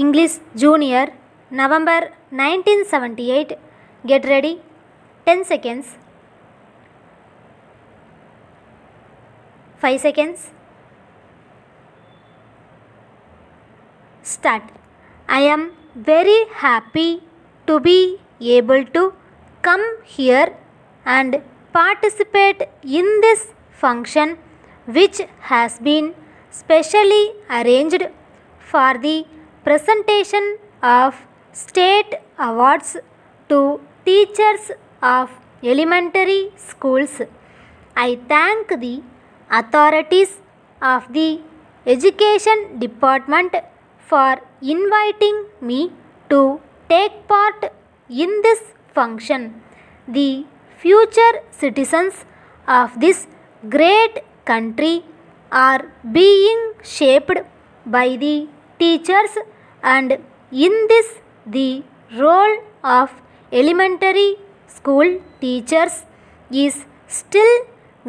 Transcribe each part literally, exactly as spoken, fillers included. English Junior, November nineteen seventy-eight. Get ready. ten seconds. five seconds. Start. I am very happy to be able to come here and participate in this function which has been specially arranged for the presentation of state awards to teachers of elementary schools. I thank the authorities of the Education Department for inviting me to take part in this function. The future citizens of this great country are being shaped by the teachers, and in this the role of elementary school teachers is still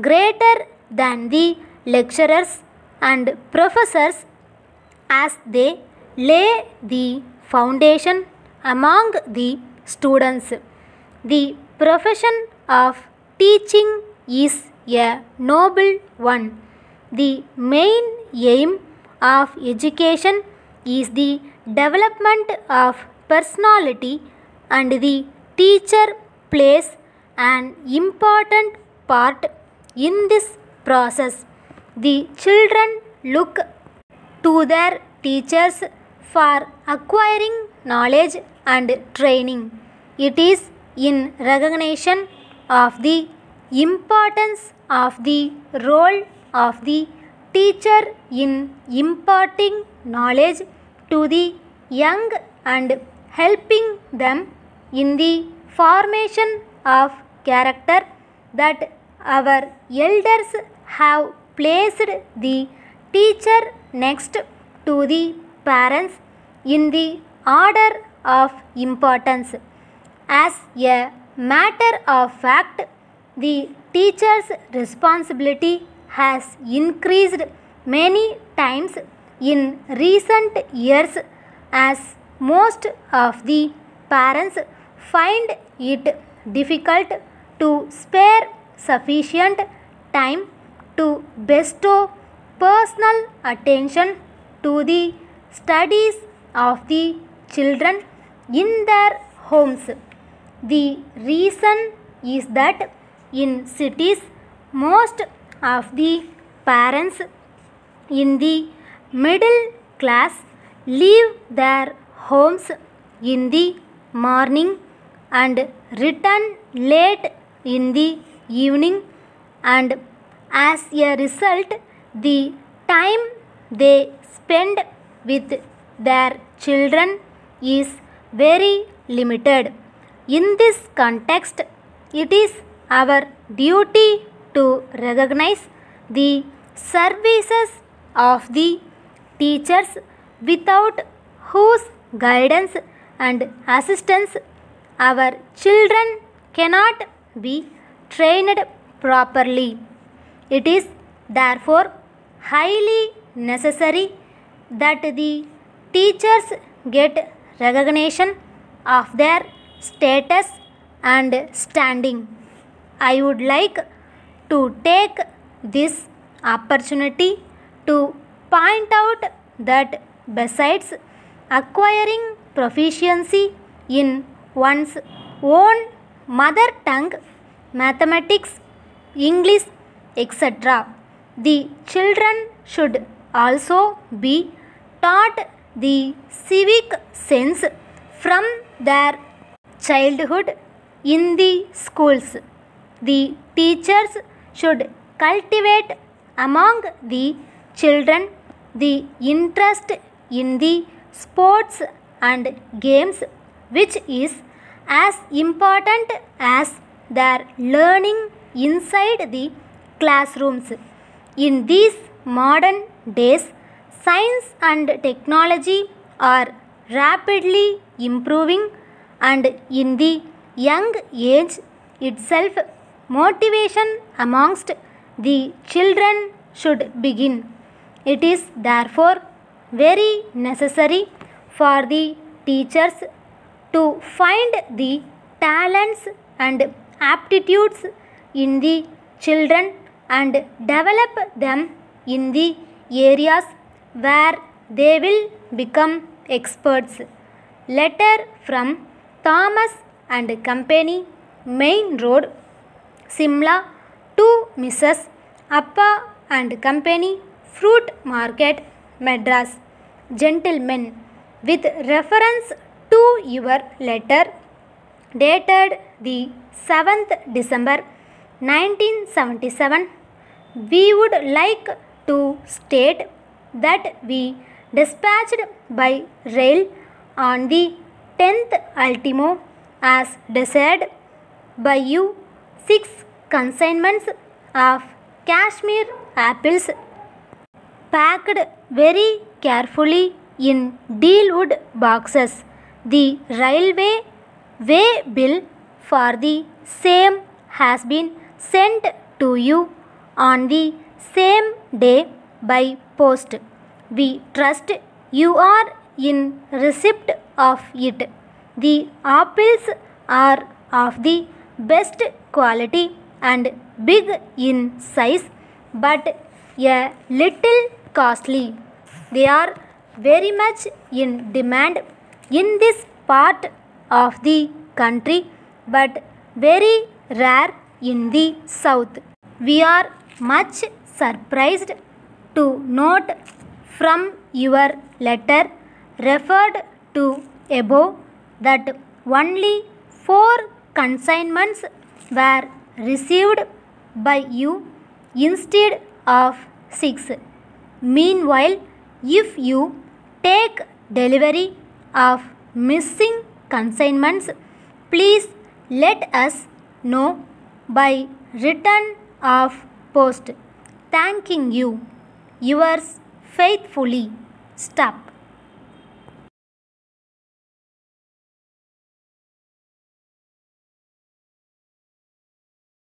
greater than the lecturers and professors, as they lay the foundation among the students. The profession of teaching is a noble one. The main aim of education is the development of personality, and the teacher plays an important part in this process. The children look to their teachers for acquiring knowledge and training. It is in recognition of the importance of the role of the teacher in imparting knowledge to the young and helping them in the formation of character that our elders have placed the teacher next to the parents in the order of importance. As a matter of fact, the teacher's responsibility has increased many times in recent years, as most of the parents find it difficult to spare sufficient time to bestow personal attention to the studies of the children in their homes. The reason is that in cities, most of the parents in the middle class leave their homes in the morning and return late in the evening, and as a result, the time they spend with their children is very limited. In this context, it is our duty to recognize the services of the teachers, without whose guidance and assistance our children cannot be trained properly. It is therefore highly necessary that the teachers get recognition of their status and standing. I would like to take this opportunity to point out that besides acquiring proficiency in one's own mother tongue, mathematics, English, et cetera, the children should also be taught the civic sense from their childhood in the schools. The teachers should cultivate among the children the interest in the sports and games, which is as important as their learning inside the classrooms. In these modern days, science and technology are rapidly improving, and in the young age itself, motivation amongst the children should begin. It is therefore very necessary for the teachers to find the talents and aptitudes in the children and develop them in the areas where they will become experts. Letter from Thomas and Company, Main Road, Simla to Missus Appa and Company, Fruit Market, Madras. Gentlemen, with reference to your letter dated the seventh December nineteen seventy-seven, we would like to state that we dispatched by rail on the tenth ultimo as desired by you six consignments of Kashmir apples packed very carefully in dealwood boxes. The railway way bill for the same has been sent to you on the same day by post. We trust you are in receipt of it. The apples are of the best quality and big in size, but a little costly. They are very much in demand in this part of the country, but very rare in the south. We are much surprised to note from your letter referred to above that only four consignments were received by you instead of six. Meanwhile, if you take delivery of missing consignments, please let us know by return of post. Thanking you, yours faithfully, Stop.